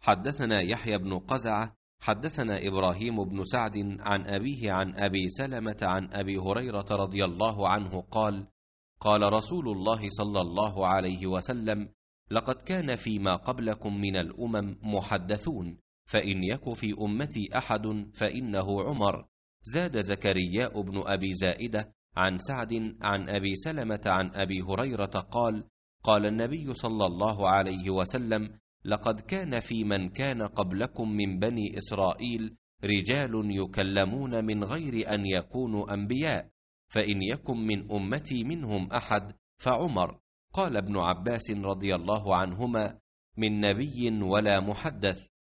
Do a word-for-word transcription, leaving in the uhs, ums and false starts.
حدثنا يحيى بن قزعة حدثنا إبراهيم بن سعد عن أبيه عن أبي سلمة عن أبي هريرة رضي الله عنه قال: قال رسول الله صلى الله عليه وسلم: لقد كان فيما قبلكم من الأمم محدثون، فإن يك في أمتي أحد فإنه عمر. زاد زكرياء بن أبي زائدة عن سعد عن أبي سلمة عن أبي هريرة قال: قال النبي صلى الله عليه وسلم: لقد كان في من كان قبلكم من بني إسرائيل رجال يكلمون من غير أن يكونوا أنبياء، فإن يكن من أمتي منهم أحد فعمر. قال ابن عباس رضي الله عنهما: من نبي ولا محدث،